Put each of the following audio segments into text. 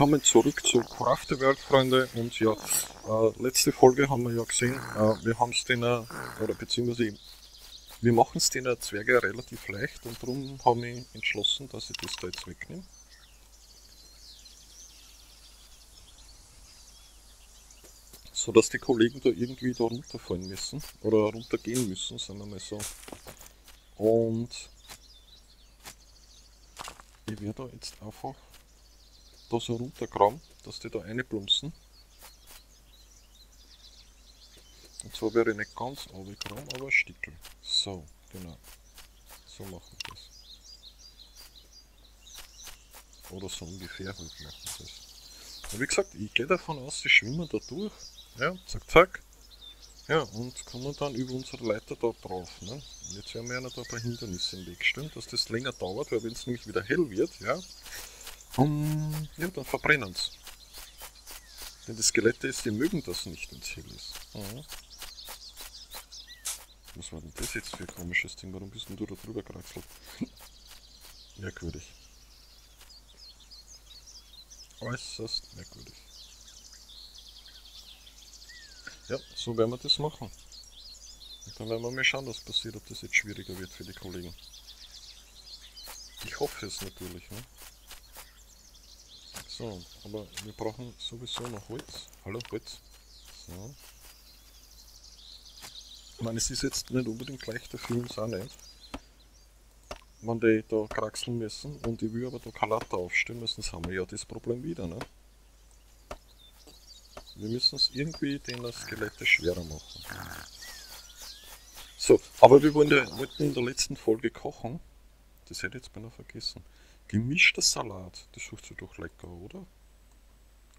Willkommen zurück zu Craft the World, Freunde. Und ja, letzte Folge haben wir ja gesehen, wir machen es den Zwerge relativ leicht, und darum habe ich entschlossen, dass ich das da jetzt wegnehme. So dass die Kollegen da irgendwie da runterfallen müssen, oder runtergehen müssen, sagen wir mal so. Und ich werde da jetzt einfach da so runtergraben, dass die da reinplumpsen. Und zwar wäre ich nicht ganz runtergraben, aber ein Stückchen. So, genau. So machen wir das. Oder so ungefähr halt machen wir das. Und wie gesagt, ich gehe davon aus, die schwimmen da durch. Ja, zack, zack. Ja, und kommen dann über unsere Leiter da drauf. Ne? Und jetzt werden wir einer da ein Hindernis im Weg stellen, dass das länger dauert, weil wenn es nämlich wieder hell wird, ja, ja, dann verbrennen sie. Denn die Skelette ist, die mögen das nicht, wenn es hell ist. Mhm. Was war denn das jetzt für ein komisches Ding? Warum bist denn du da drüber gekraxelt? Merkwürdig. Äußerst merkwürdig. Ja, so werden wir das machen. Und dann werden wir mal schauen, was passiert, ob das jetzt schwieriger wird für die Kollegen. Ich hoffe es natürlich, ne? So, aber wir brauchen sowieso noch Holz. Hallo, Holz. So. Ich meine, es ist jetzt nicht unbedingt gleich der Film, auch nicht. Wenn die da kraxeln müssen, und ich will aber da Kalata aufstellen müssen, sonst haben wir ja das Problem wieder, ne? Wir müssen es irgendwie den Skelette schwerer machen. So, aber wir wollten in der letzten Folge kochen. Das hätte ich jetzt beinahe vergessen. Gemischter Salat, das sucht sich doch lecker, oder?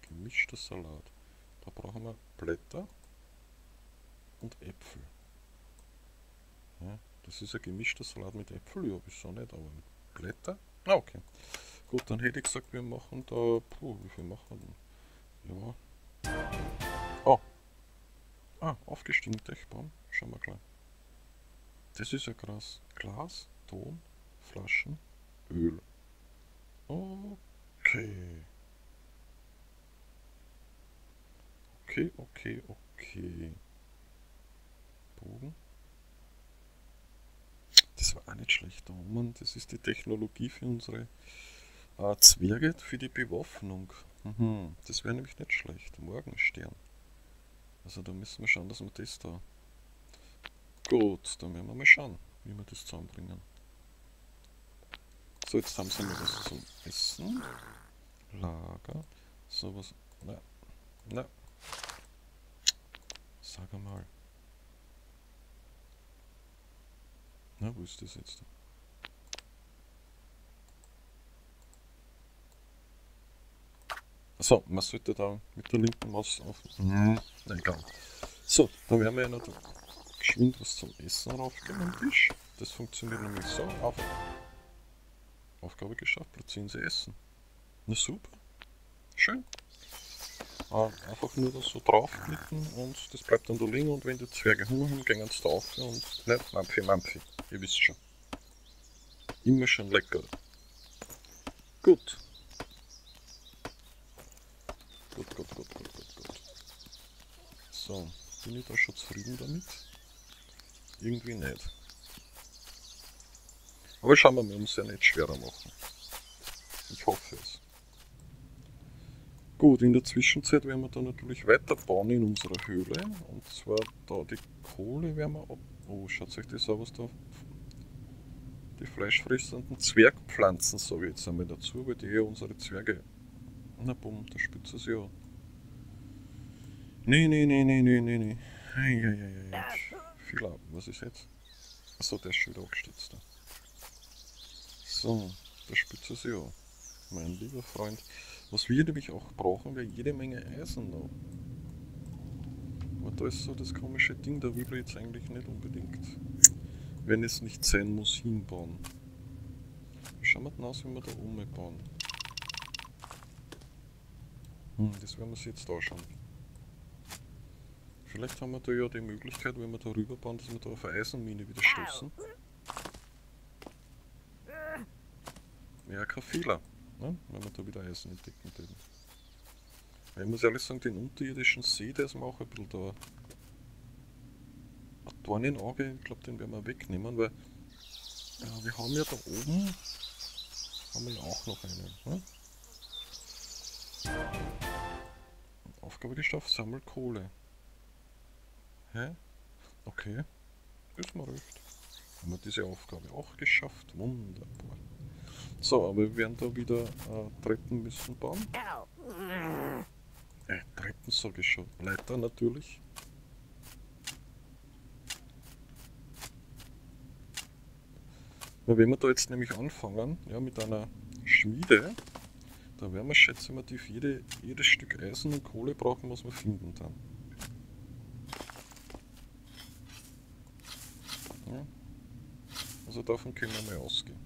Gemischter Salat. Da brauchen wir Blätter und Äpfel. Ja, das ist ein gemischter Salat mit Äpfel, ja, habe ich schon nicht, aber mit Blätter. Ah, okay. Gut, dann hätte ich gesagt, wir machen da. Puh, wie viel machen wir denn? Ja. Oh. Ah, aufgestiegen, Dechbaum. Schauen wir gleich. Das ist ja krass. Glas, Ton, Flaschen, Öl. Okay. Okay. Bogen. Das war auch nicht schlecht, da oben. Das ist die Technologie für unsere Zwerge, für die Bewaffnung. Mhm. Das wäre nämlich nicht schlecht. Morgenstern. Also da müssen wir schauen, dass wir das da... Gut, dann werden wir mal schauen, wie wir das zusammenbringen. So, jetzt haben sie noch was zum Essen. Lager. Sowas. Na. Na. Sag einmal. Na, wo ist das jetzt? Achso, man sollte da mit der linken Maus auf. Nein, egal. So, dann werden wir ja noch geschwind was zum Essen raufgeben am Tisch. Das funktioniert nämlich so. Auf. Aufgabe geschafft, platzieren Sie Essen. Na super, schön. Einfach nur das so draufklicken und das bleibt dann da liegen, und wenn die Zwerge Hunger haben, gehen sie da auf und nicht Mampfi, ihr wisst schon. Immer schon lecker. Gut. Gut. So, bin ich da schon zufrieden damit? Irgendwie nicht. Aber schauen wir uns ja nicht schwerer machen. Ich hoffe es. Gut, in der Zwischenzeit werden wir dann natürlich weiterbauen in unserer Höhle. Und zwar da die Kohle werden wir ab... Oh, schaut euch das an, was da... Die fleischfressenden Zwergpflanzen, sage ich jetzt einmal dazu, weil die ja unsere Zwerge... Na bumm, da spitzt es ja an. Nee. Ja. Viel ab. Was ist jetzt? Achso, der ist schon wieder angestützt da. So, da spitzt es ja an, mein lieber Freund. Was wir nämlich auch brauchen, wäre jede Menge Eisen noch. Aber da ist so das komische Ding, da will ich jetzt eigentlich nicht unbedingt, wenn es nicht sein muss, hinbauen. Wie schauen wir denn aus, wenn wir da oben bauen? Das werden wir uns jetzt anschauen. Vielleicht haben wir da ja die Möglichkeit, wenn wir da rüber bauen, dass wir da auf eine Eisenmine wieder stoßen. Wäre ja kein Fehler, ne? Wenn wir da wieder Eisen entdecken würden. Ich muss ehrlich sagen, den unterirdischen See, der ist mir auch ein bisschen da. Ein Dorn in Auge, ich glaube, den werden wir wegnehmen, weil wir haben ja da oben haben wir auch noch einen. Ne? Aufgabe geschafft, sammel Kohle. Hä? Okay, ist mal recht. Haben wir diese Aufgabe auch geschafft? Wunderbar. So, aber wir werden da wieder Treppen müssen bauen. Treppen sage ich schon. Leiter natürlich. Na, wenn wir da jetzt nämlich anfangen, ja, mit einer Schmiede, da werden wir schätzungsweise jedes Stück Eisen und Kohle brauchen, was wir finden dann. Ja. Also davon können wir mal ausgehen.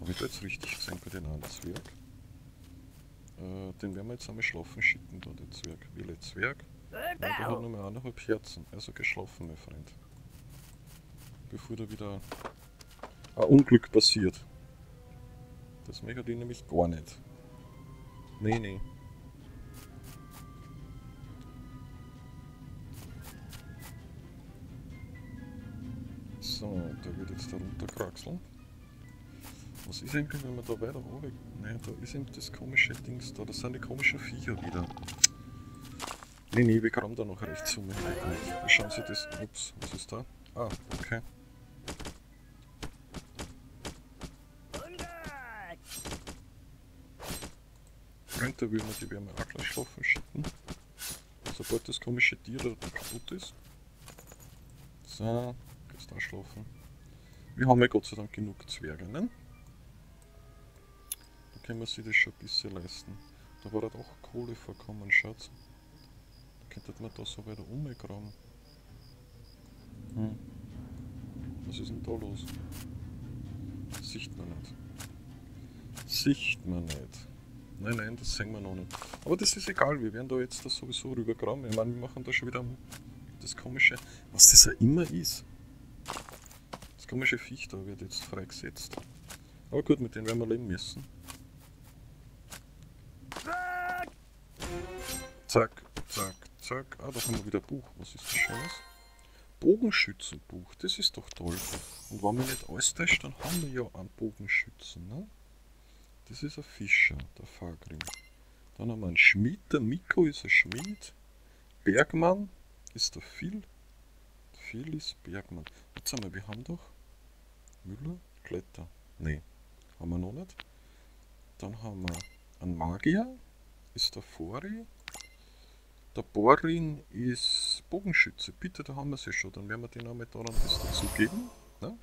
Habe ich da jetzt richtig gesehen bei den anderen Zwerg? Den werden wir jetzt einmal schlafen schicken, da den Zwerg. Wille Zwerg. Ja, der hat nur mehr 1,5 Herzen, also geschlafen, mein Freund. Bevor da wieder ein Unglück passiert. Das möchte ich nämlich gar nicht. Nee, nee. So, der wird jetzt da runterkraxeln. Was ist eigentlich, wenn man da weiter runter... Nein, da ist eben das komische Dings da, das sind die komischen Viecher wieder. Nee, nee, wir kommen da noch rechts rum. Wir schauen Sie das... Ups, was ist da? Ah, okay. Und da will man die Wärme auch gleich schlafen schicken. Sobald das komische Tier da kaputt ist. So, geht's da schlafen. Wir haben ja Gott sei Dank genug Zwerge, ne? Da können wir sich das schon ein bisschen leisten. Da war halt auch Kohle vorkommen, Schatz. Da könnte man da so weiter umgraben. Hm. Was ist denn da los? Das sieht man nicht. Sieht man nicht. Nein, nein, das sehen wir noch nicht. Aber das ist egal, wir werden da jetzt das sowieso rübergraben. Ich meine, wir machen da schon wieder das komische, was das ja immer ist. Das komische Viech da wird jetzt freigesetzt. Aber gut, mit denen werden wir leben müssen. Zack, zack, zack. Ah, da haben wir wieder ein Buch. Was ist das Schönes? Bogenschützenbuch, das ist doch toll. Und wenn wir nicht alles täuscht, dann haben wir ja einen Bogenschützen, ne? Das ist ein Fischer, der Fagrim. Dann haben wir einen Schmied, der Mikko ist ein Schmied. Bergmann ist der Phil. Phil ist Bergmann. Jetzt haben wir haben doch Müller, Kletter. Ne, haben wir noch nicht. Dann haben wir einen Magier, ist der Fori. Der Borin ist Bogenschütze. Bitte, da haben wir sie schon. Dann werden wir den einmal daran was dazugeben. Ne?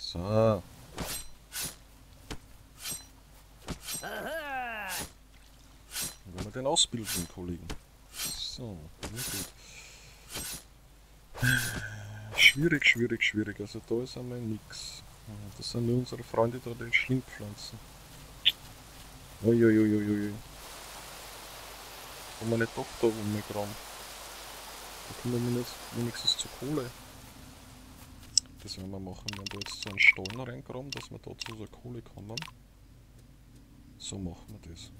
So. Dann werden wir den ausbilden, Kollegen. So, na gut. Schwierig, schwierig, schwierig. Also da ist einmal nichts. Das sind nur unsere Freunde da, die Schlingpflanzen. Uiuiuiui. Kann man nicht doch da rumgraben. Da kommen wir wenigstens zur Kohle. Das werden wir machen. Wenn wir jetzt so einen Stollen reingraben, dass wir da zu unserer Kohle kommen. So machen wir das.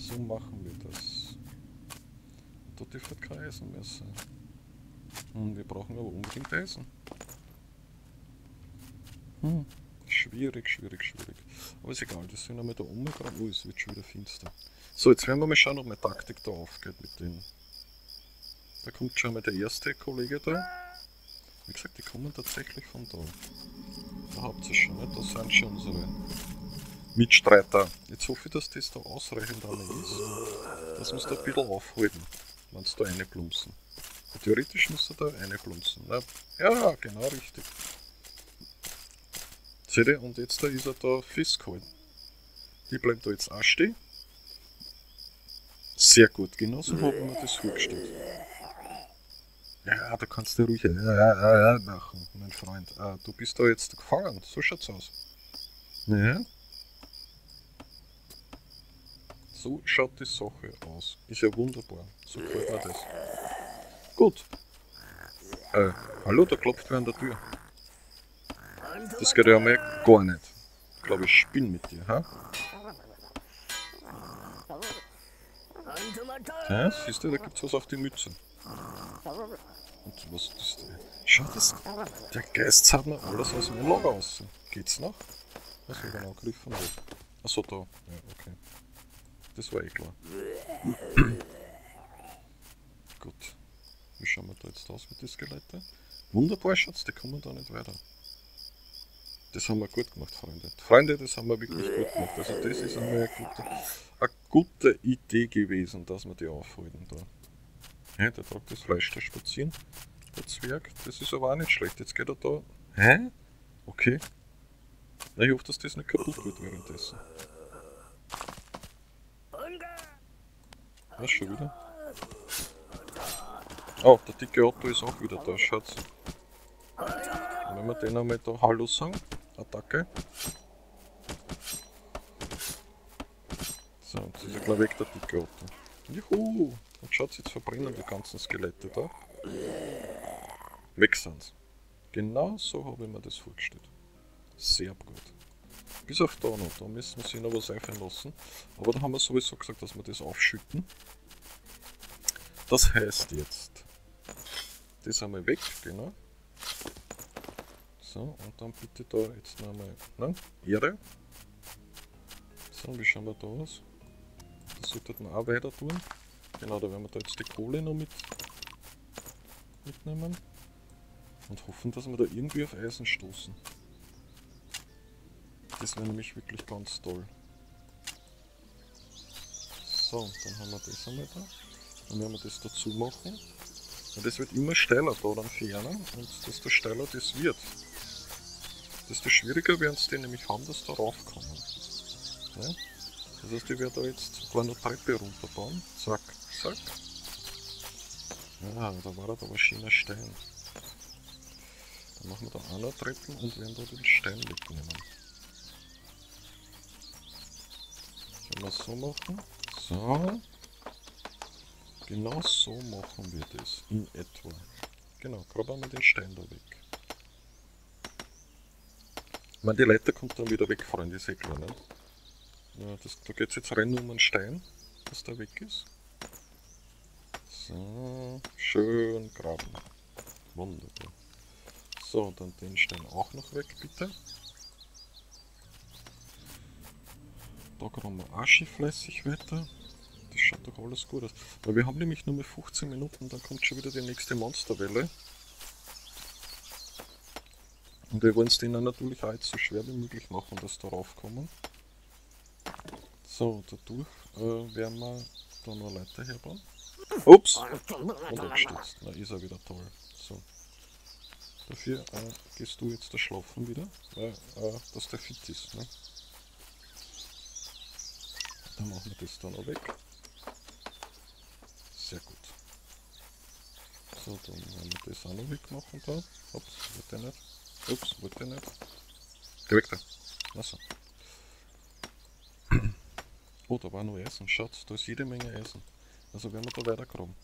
So machen wir das. Da dürfen kein Eisen mehr sein. Und wir brauchen aber unbedingt Eisen. Hm. Schwierig, schwierig, schwierig. Aber ist egal, das sind einmal da oben gerade. Oh, es wird schon wieder finster. So, jetzt werden wir mal schauen, ob meine Taktik da aufgeht mit denen. Da kommt schon mal der erste Kollege da. Wie gesagt, die kommen tatsächlich von da. Da habt ihr schon, nicht? Da sind schon unsere Mitstreiter. Jetzt hoffe ich, dass das da ausreichend einmal ist. Das muss da ein bisschen aufhalten, wenn es da reinplumpsen. Theoretisch muss er da reinplumpsen. Ja, genau richtig. Seht ihr? Und jetzt da ist er da festgehalten. Die bleibt da jetzt auch stehen. Sehr gut, genau so haben wir das vorgestellt. Ja, da kannst du ruhig machen, mein Freund. Ah, du bist da jetzt gefangen, so schaut's aus. Ja. So schaut die Sache aus. Ist ja wunderbar, so gefällt mir das. Gut. Hallo, da klopft wer an der Tür. Das geht ja mal gar nicht. Ich glaube, ich spinne mit dir. Ha? Ja, siehst du, da gibt es was auf die Mütze. Und was ist das? Schau, das, der Geist hat mir alles aus dem Lager raus. Geht's noch? Was habe ich denn angegriffen? Achso, da. Ja, okay. Das war eh klar. Gut. Wie schauen wir da jetzt aus mit den Skeletten? Wunderbar, Schatz, die kommen da nicht weiter. Das haben wir gut gemacht, Freunde. Freunde, das haben wir wirklich gut gemacht. Also das ist einmal eine gute Idee gewesen, dass wir die aufhalten da. Hä, der tragt das Fleisch da spazieren. Der Zwerg, das ist aber auch nicht schlecht. Jetzt geht er da. Hä? Okay. Na, ich hoffe, dass das nicht kaputt wird währenddessen. Was, schon wieder? Oh, der dicke Otto ist auch wieder da, Schatz. Wenn wir den einmal da Hallo sagen. Attacke. So, und dieser gleich weg, der dicke Otto. Juhu! Und schaut, jetzt verbrennen die ganzen Skelette da. Weg sind's. Genau so habe ich mir das vorgestellt. Sehr gut. Bis auf da noch, da müssen wir sich noch was einfallen lassen. Aber da haben wir sowieso gesagt, dass wir das aufschütten. Das heißt jetzt, das einmal weg, genau. So, und dann bitte da jetzt noch einmal, nein, Erde. So, wie schauen wir da aus? Das sollte man auch weiter tun. Genau, da werden wir da jetzt die Kohle noch mitnehmen. Und hoffen, dass wir da irgendwie auf Eisen stoßen. Das wäre nämlich wirklich ganz toll. So, und dann haben wir das einmal da. Dann werden wir das dazu machen. Und das wird immer steiler da dann ferner. Und desto steiler das wird, desto schwieriger werden es die nämlich haben, dass da raufkommen. Ja? Das heißt, ich werde da jetzt eine kleine Treppe runterbauen. Zack, zack. Ja, da war da aber schöner Stein. Dann machen wir da eine Treppe und werden da den Stein wegnehmen. Wenn wir es so machen, so, genau so machen wir das, in etwa. Genau, graben wir den Stein da weg. Ich meine, die Leiter kommt dann wieder weg, Freunde, ist eh klar, ne? Ja, da geht es jetzt rein um einen Stein, dass der weg ist. So, schön graben. Wunderbar. So, dann den Stein auch noch weg, bitte. Da graben wir auch schon fleißig weiter. Das schaut doch alles gut aus. Weil wir haben nämlich nur mehr 15 Minuten, dann kommt schon wieder die nächste Monsterwelle. Und wir wollen es denen natürlich auch jetzt so schwer wie möglich machen, dass da raufkommen. So, dadurch werden wir da noch Leiter herbauen. Ups! Und abstürzt. Na, ist er wieder toll. So. Dafür gehst du jetzt da schlafen wieder, weil dass der fit ist. Ne? Dann machen wir das da noch weg. Sehr gut. So, dann werden wir das auch noch weg machen da. Ups, wollte ich nicht. Ups, wollte ich nicht. Geh weg da. Na so. Oh, da war noch Eisen. Schatz, da ist jede Menge Eisen. Also werden wir da weiter graben.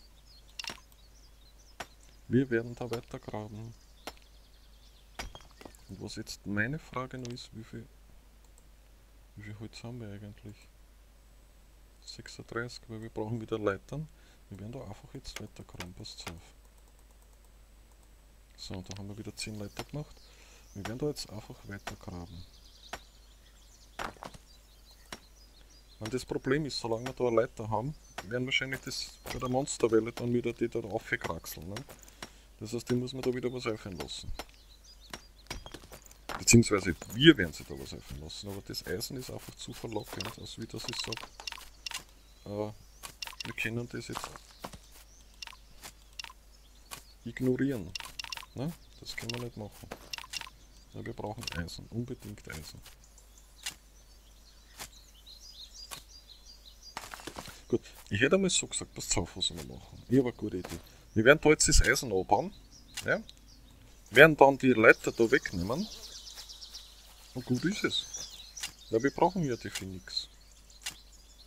Wir werden da weiter graben. Und was jetzt meine Frage noch ist, wie viel Holz haben wir eigentlich? 36, weil wir brauchen wieder Leitern. Wir werden da einfach jetzt weiter graben, passt auf. So, da haben wir wieder 10 Leiter gemacht. Wir werden da jetzt einfach weiter graben. Und das Problem ist, solange wir da eine Leiter haben, werden wahrscheinlich das bei der Monsterwelle dann wieder die da raufkraxeln. Ne? Das heißt, die muss man da wieder was einfallen lassen. Beziehungsweise wir werden sie da was einfallen lassen, aber das Eisen ist einfach zu verlockend, als wie das ich sage. Wir können das jetzt ignorieren. Ne? Das können wir nicht machen. Ja, wir brauchen Eisen, unbedingt Eisen. Gut, ich hätte einmal so gesagt, passt auf, was wir machen. Ich habe eine gute Idee. Wir werden da jetzt das Eisen abbauen. Ja? Werden dann die Leiter da wegnehmen. Und gut ist es. Ja, wir brauchen ja dafür nichts.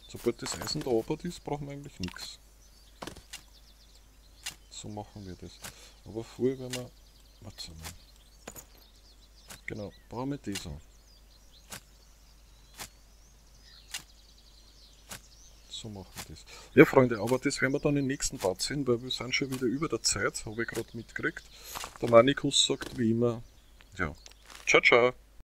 Sobald das Eisen da oben ist, brauchen wir eigentlich nichts. So machen wir das. Aber vorher werden wir. Warte mal. Genau, brauchen wir dieser. So machen wir das. Ja Freunde, aber das werden wir dann im nächsten Part sehen, weil wir sind schon wieder über der Zeit, habe ich gerade mitgekriegt. Der Manicus sagt wie immer, ja, ciao ciao.